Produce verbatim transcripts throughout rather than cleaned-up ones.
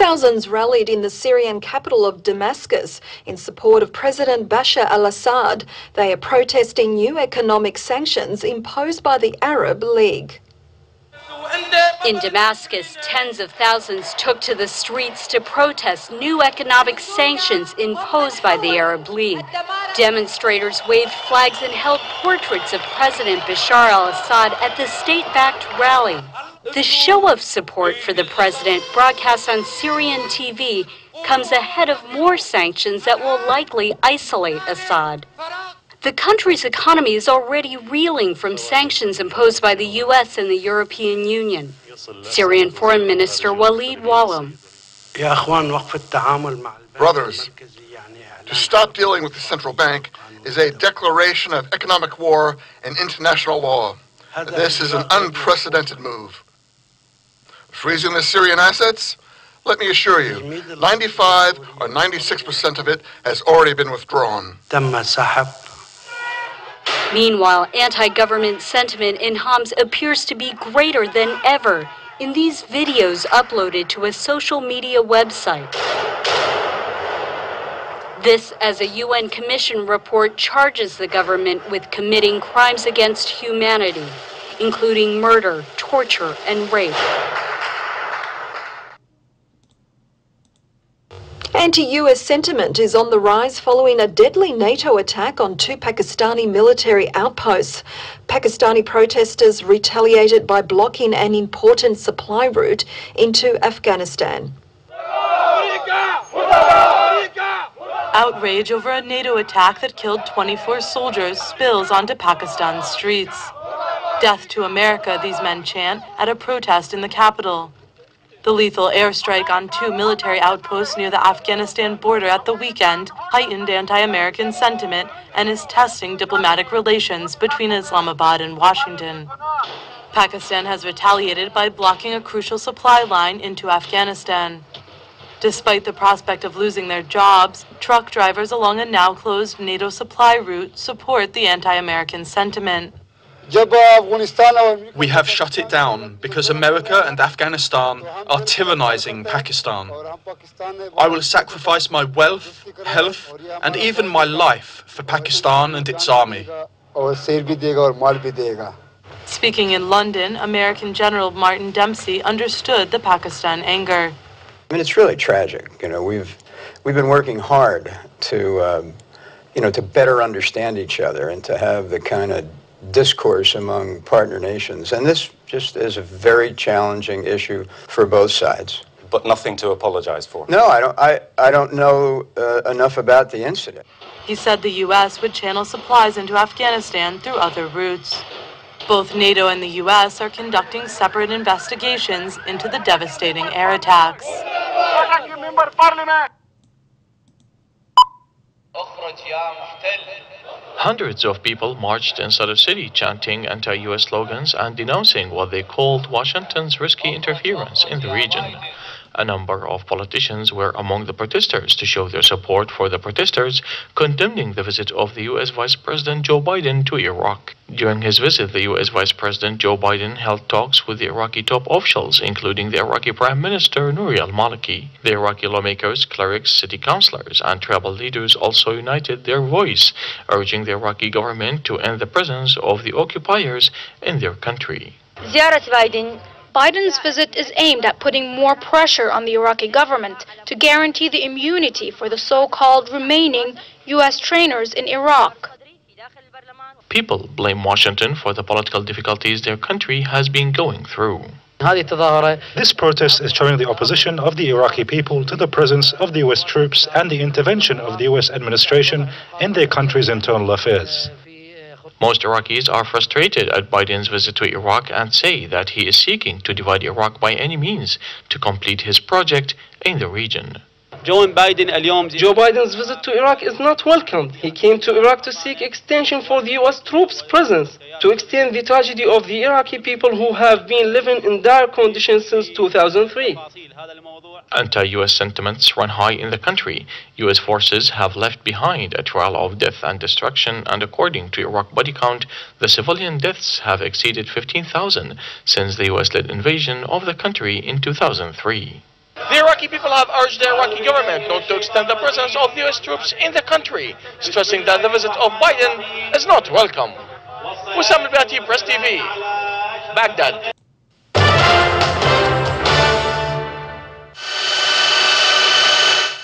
Thousands rallied in the Syrian capital of Damascus in support of President Bashar al-Assad. They are protesting new economic sanctions imposed by the Arab League. In Damascus, tens of thousands took to the streets to protest new economic sanctions imposed by the Arab League. Demonstrators waved flags and held portraits of President Bashar al-Assad at the state-backed rally. The show of support for the president, broadcast on Syrian T V, comes ahead of more sanctions that will likely isolate Assad. The country's economy is already reeling from sanctions imposed by the U S and the European Union. Syrian Foreign Minister Walid Wallem. Brothers, to stop dealing with the central bank is a declaration of economic war and international law. This is an unprecedented move. Freezing the Syrian assets? Let me assure you, ninety-five or ninety-six percent of it has already been withdrawn. Meanwhile, anti-government sentiment in Homs appears to be greater than ever in these videos uploaded to a social media website. This, as a U N Commission report charges the government with committing crimes against humanity, including murder, torture, and rape. Anti-U S sentiment is on the rise following a deadly NATO attack on two Pakistani military outposts. Pakistani protesters retaliated by blocking an important supply route into Afghanistan. Outrage over a NATO attack that killed twenty-four soldiers spills onto Pakistan's streets. Death to America, these men chant at a protest in the capital. The lethal airstrike on two military outposts near the Afghanistan border at the weekend heightened anti-American sentiment and is testing diplomatic relations between Islamabad and Washington. Pakistan has retaliated by blocking a crucial supply line into Afghanistan. Despite the prospect of losing their jobs, truck drivers along a now-closed NATO supply route support the anti-American sentiment. We have shut it down because America and Afghanistan are tyrannizing Pakistan. I will sacrifice my wealth, health, and even my life for Pakistan and its army. Speaking in London, American General Martin Dempsey understood the Pakistan anger. I mean, it's really tragic. You know, we've we've been working hard to, um, you know, to better understand each other and to have the kind of discourse among partner nations, and this just is a very challenging issue for both sides. But nothing to apologize for. No, I don't. I I don't know uh, enough about the incident. He said the U S would channel supplies into Afghanistan through other routes. Both NATO and the U S are conducting separate investigations into the devastating air attacks. Hundreds of people marched inside the city chanting anti-U S slogans and denouncing what they called Washington's risky interference in the region. A number of politicians were among the protesters to show their support for the protesters, condemning the visit of the U S Vice President Joe Biden to Iraq. During his visit, the U S Vice President Joe Biden held talks with the Iraqi top officials, including the Iraqi Prime Minister Nouri al-Maliki. The Iraqi lawmakers, clerics, city councillors, and tribal leaders also united their voice, urging the Iraqi government to end the presence of the occupiers in their country. Ziyarat Biden. Biden's visit is aimed at putting more pressure on the Iraqi government to guarantee the immunity for the so-called remaining U S trainers in Iraq. People blame Washington for the political difficulties their country has been going through. This protest is showing the opposition of the Iraqi people to the presence of the U S troops and the intervention of the U S administration in their country's internal affairs. Most Iraqis are frustrated at Biden's visit to Iraq and say that he is seeking to divide Iraq by any means to complete his project in the region. Joe Biden's visit to Iraq is not welcomed. He came to Iraq to seek extension for the U S troops' presence, to extend the tragedy of the Iraqi people who have been living in dire conditions since two thousand three. Anti-U S sentiments run high in the country. U S forces have left behind a trail of death and destruction, and according to Iraq body count, the civilian deaths have exceeded fifteen thousand since the U S-led invasion of the country in two thousand three. The Iraqi people have urged the Iraqi government not to extend the presence of U S troops in the country, stressing that the visit of Biden is not welcome. Husam al-Bati, Press T V, Baghdad.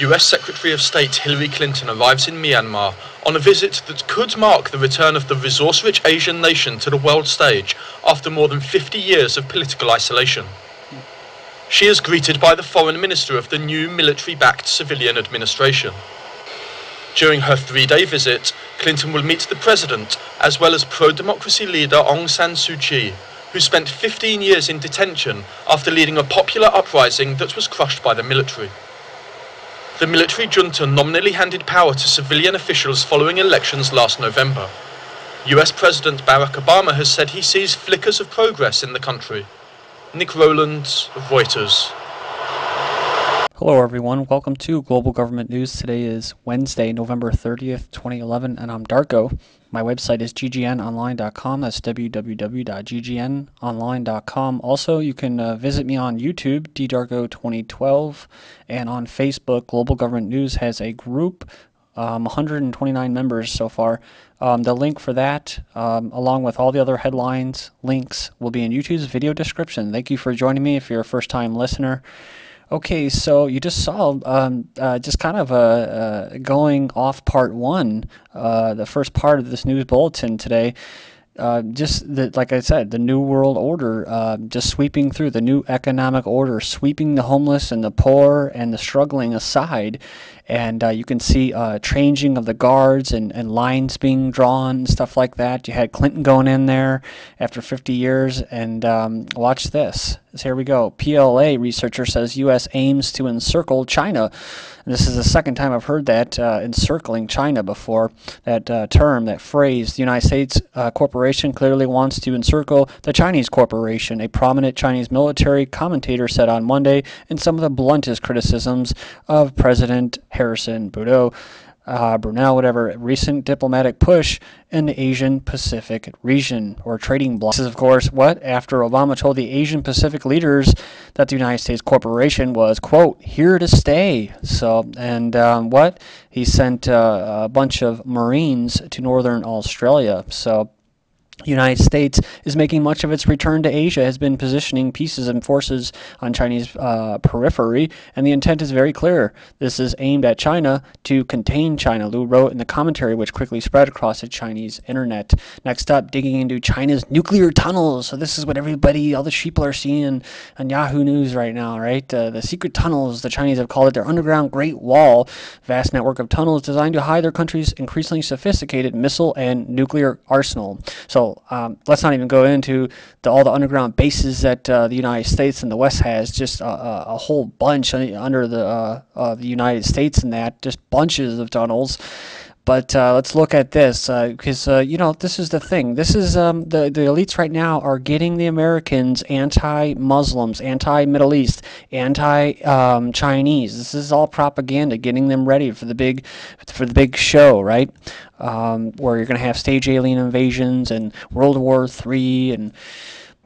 U S Secretary of State Hillary Clinton arrives in Myanmar on a visit that could mark the return of the resource-rich Asian nation to the world stage after more than fifty years of political isolation. She is greeted by the Foreign Minister of the new military-backed civilian administration. During her three-day visit, Clinton will meet the President as well as pro-democracy leader Aung San Suu Kyi, who spent fifteen years in detention after leading a popular uprising that was crushed by the military. The military junta nominally handed power to civilian officials following elections last November. U S President Barack Obama has said he sees flickers of progress in the country. Nick Rowlands of Reuters. Hello everyone, welcome to Global Government News. Today is Wednesday, November thirtieth, twenty eleven, and I'm Darko. My website is G G N online dot com, that's w w w dot G G N online dot com. Also, you can uh, visit me on YouTube, d darko twenty twelve, and on Facebook. Global Government News has a group, um, one hundred twenty-nine members so far. Um, the link for that, um, along with all the other headlines, links, will be in YouTube's video description. Thank you for joining me if you're a first-time listener. Okay, so you just saw um, uh, just kind of uh, uh, going off part one, uh, the first part of this news bulletin today. Uh, just the, like I said, the New World Order uh, just sweeping through, the new economic order, sweeping the homeless and the poor and the struggling aside. And uh, you can see uh, changing of the guards and, and lines being drawn and stuff like that. You had Clinton going in there after fifty years, and um, watch this. So here we go. P L A researcher says U S aims to encircle China. This is the second time I've heard that, uh, encircling China before, that uh, term, that phrase. The United States uh, corporation clearly wants to encircle the Chinese corporation, a prominent Chinese military commentator said on Monday in some of the bluntest criticisms of President Harrison Trudeau. Uh, Brunel, whatever, recent diplomatic push in the Asian Pacific region, or trading bloc. This is, of course, what? After Obama told the Asian Pacific leaders that the United States corporation was, quote, here to stay. So, and um, what? He sent uh, a bunch of Marines to northern Australia. So, United States is making much of its return to Asia, has been positioning pieces and forces on Chinese uh, periphery, and the intent is very clear. This is aimed at China to contain China, Liu wrote in the commentary, which quickly spread across the Chinese internet. Next up, digging into China's nuclear tunnels. So this is what everybody, all the sheeple are seeing on Yahoo News right now, right? Uh, the secret tunnels, the Chinese have called it, their underground Great Wall, vast network of tunnels designed to hide their country's increasingly sophisticated missile and nuclear arsenal. So Um, let's not even go into the, all the underground bases that uh, the United States and the West has, just a, a, a whole bunch under the, uh, uh, the United States and that, just bunches of tunnels. But uh, let's look at this, because, uh, uh, you know, this is the thing. This is um, the, the elites right now are getting the Americans anti-Muslims, anti-Middle East, anti-Chinese. Um, this is all propaganda, getting them ready for the big, for the big show, right? Um, where you're going to have stage alien invasions and World War Three. And,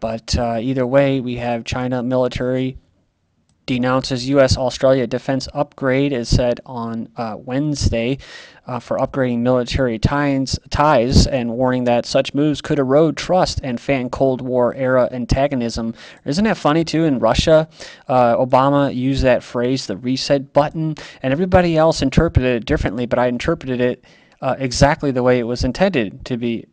but uh, either way, we have China military denounces U S Australia defense upgrade, as said on uh, Wednesday, uh, for upgrading military ties, ties and warning that such moves could erode trust and fan Cold War era antagonism. Isn't that funny too? In Russia, uh, Obama used that phrase, the reset button, and everybody else interpreted it differently, but I interpreted it uh, exactly the way it was intended to be.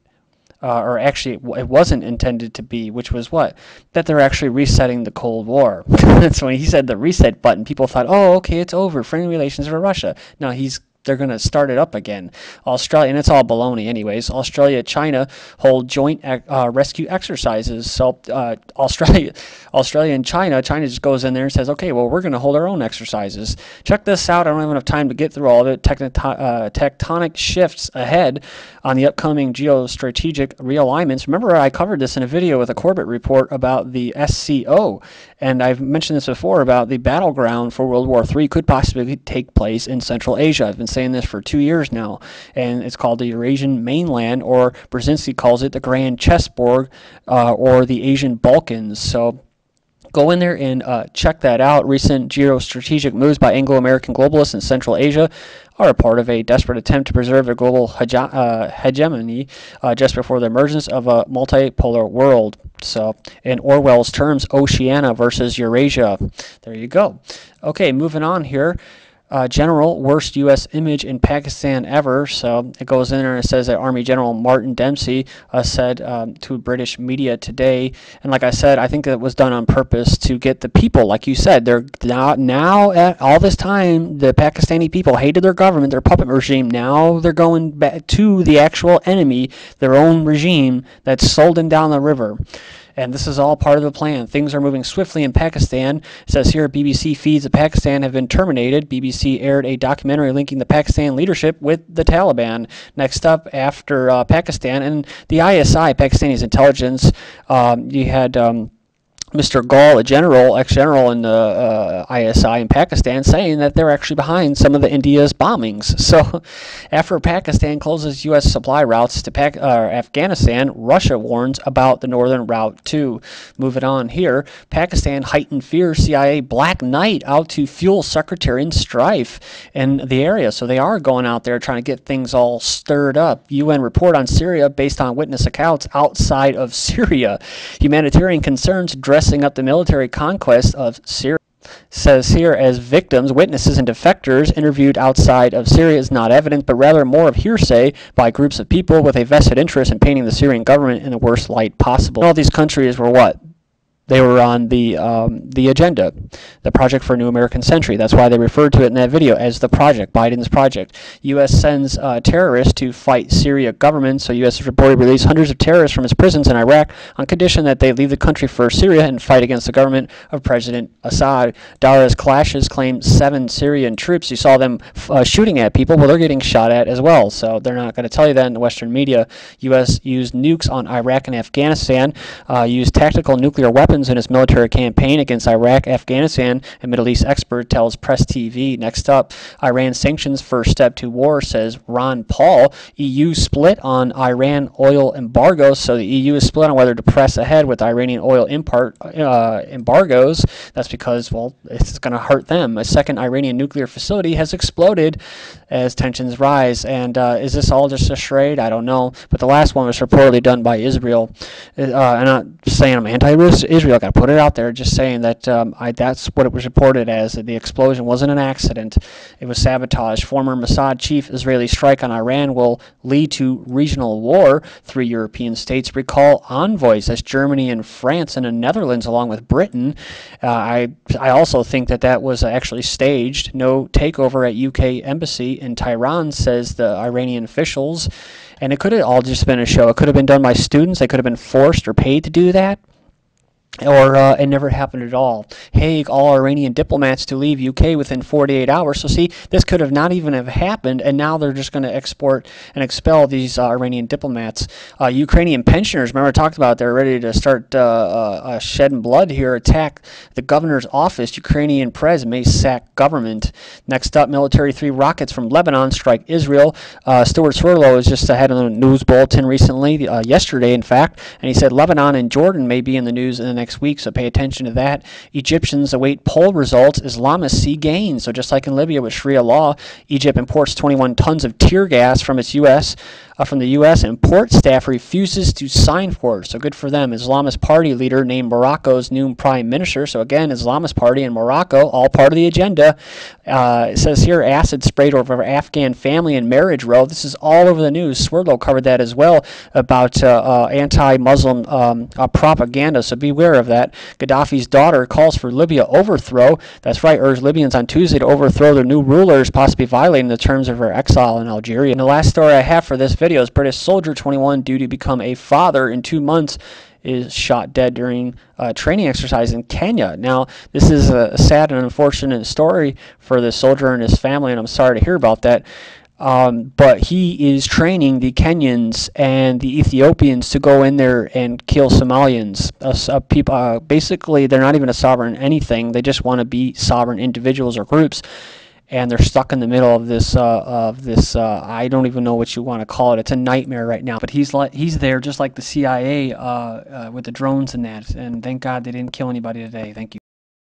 Uh, or actually it, it wasn't intended to be, which was what? That they're actually resetting the Cold War. That's when he said the reset button. People thought, oh, okay, it's over. Friendly relations with Russia. No, he's they're going to start it up again. Australia, and it's all baloney anyways, Australia, China hold joint uh, rescue exercises. So uh, Australia, Australia and China, China just goes in there and says, okay, well, we're going to hold our own exercises. Check this out. I don't have enough time to get through all of it. Tecton uh, tectonic shifts ahead on the upcoming geostrategic realignments. Remember, I covered this in a video with a Corbett report about the S C O, and I've mentioned this before about the battleground for World War Three could possibly take place in Central Asia. I've been saying this for two years now, and it's called the Eurasian mainland, or Brzezinski calls it the Grand Chessboard, uh, or the Asian Balkans. So Go in there and uh, check that out. Recent geostrategic moves by Anglo-American globalists in Central Asia are a part of a desperate attempt to preserve their global hege uh, hegemony uh, just before the emergence of a multipolar world. So, in Orwell's terms, Oceania versus Eurasia. There you go. Okay, moving on here. Uh, general, worst U S image in Pakistan ever. So it goes in there and it says that Army General Martin Dempsey uh, said um, to British media today, and like I said, I think that was done on purpose to get the people, like you said, they're not, now at all this time, the Pakistani people hated their government, their puppet regime. Now they're going back to the actual enemy, their own regime that's sold them down the river. And this is all part of the plan. Things are moving swiftly in Pakistan. It says here, B B C feeds of Pakistan have been terminated. B B C aired a documentary linking the Pakistan leadership with the Taliban. Next up, after uh, Pakistan and the I S I, Pakistani's intelligence, um, you had... Um, Mister Gall, a general, ex-general in the uh, I S I in Pakistan, saying that they're actually behind some of the India's bombings. So after Pakistan closes U S supply routes to Pac uh, Afghanistan, Russia warns about the northern route too. Moving on here, Pakistan heightened fear, C I A Black Knight out to fuel sectarian in strife in the area. So they are going out there trying to get things all stirred up. U N report on Syria based on witness accounts outside of Syria. Humanitarian concerns dress dressing up the military conquest of Syria. Says here, as victims, witnesses, and defectors interviewed outside of Syria is not evidence, but rather more of hearsay by groups of people with a vested interest in painting the Syrian government in the worst light possible. All these countries were what? They were on the um, the agenda, the Project for a New American Century. That's why they referred to it in that video as the project, Biden's project. U S sends uh, terrorists to fight Syria government, so U S has reported released hundreds of terrorists from its prisons in Iraq on condition that they leave the country for Syria and fight against the government of President Assad. Dara's clashes claim seven Syrian troops. You saw them uh, shooting at people. Well, they're getting shot at as well, so they're not going to tell you that in the Western media. U S used nukes on Iraq and Afghanistan, uh, used tactical nuclear weapons in his military campaign against Iraq, Afghanistan, and Middle East expert tells Press T V. Next up, Iran sanctions first step to war, says Ron Paul. E U split on Iran oil embargo, so the E U is split on whether to press ahead with Iranian oil import uh, embargoes. That's because, well, it's going to hurt them. A second Iranian nuclear facility has exploded as tensions rise. And uh, is this all just a charade? I don't know. But the last one was reportedly done by Israel. Uh, I'm not saying I'm anti-Israel. I got to put it out there, just saying that um, I, that's what it was reported as, that the explosion wasn't an accident. It was sabotage. Former Mossad chief, Israeli strike on Iran will lead to regional war. Three European states recall envoys. That's Germany and France and the Netherlands, along with Britain. Uh, I, I also think that that was actually staged. No takeover at U K embassy in Tehran, says the Iranian officials. And it could have all just been a show. It could have been done by students. They could have been forced or paid to do that. Or uh, it never happened at all. Hague, all Iranian diplomats to leave U K within forty-eight hours. So see, this could have not even have happened, and now they're just going to export and expel these uh, Iranian diplomats. Uh, Ukrainian pensioners, remember I talked about, they're ready to start uh, uh, shedding blood here, attack the governor's office. Ukrainian prez may sack government. Next up, military three rockets from Lebanon strike Israel. Uh, Stewart Swerdlow was just ahead of the news bulletin recently, uh, yesterday in fact, and he said Lebanon and Jordan may be in the news in the next week, so pay attention to that. Egyptians await poll results. Islamists see gains. So just like in Libya with Sharia law, Egypt imports twenty-one tons of tear gas from its U S Uh, from the U S and port staff refuses to sign for it. So good for them. Islamist party leader named Morocco's new prime minister. So again, Islamist party in Morocco, all part of the agenda. Uh, it says here, acid sprayed over Afghan family and marriage row. This is all over the news. Swerdlow covered that as well about uh, uh, anti-Muslim um, uh, propaganda. So beware of that. Gaddafi's daughter calls for Libya overthrow. That's right, urged Libyans on Tuesday to overthrow their new rulers, possibly violating the terms of her exile in Algeria. And the last story I have for this video. British soldier twenty-one due to become a father in two months is shot dead during a training exercise in Kenya. Now, this is a sad and unfortunate story for this soldier and his family, and I'm sorry to hear about that. Um, but he is training the Kenyans and the Ethiopians to go in there and kill Somalians. Uh, uh, people, uh, basically, they're not even a sovereign anything. They just want to be sovereign individuals or groups. and they're stuck in the middle of this, uh, of this uh, I don't even know what you want to call it. It's a nightmare right now. But he's like, he's there just like the C I A uh, uh, with the drones and that. And thank God they didn't kill anybody today. Thank you.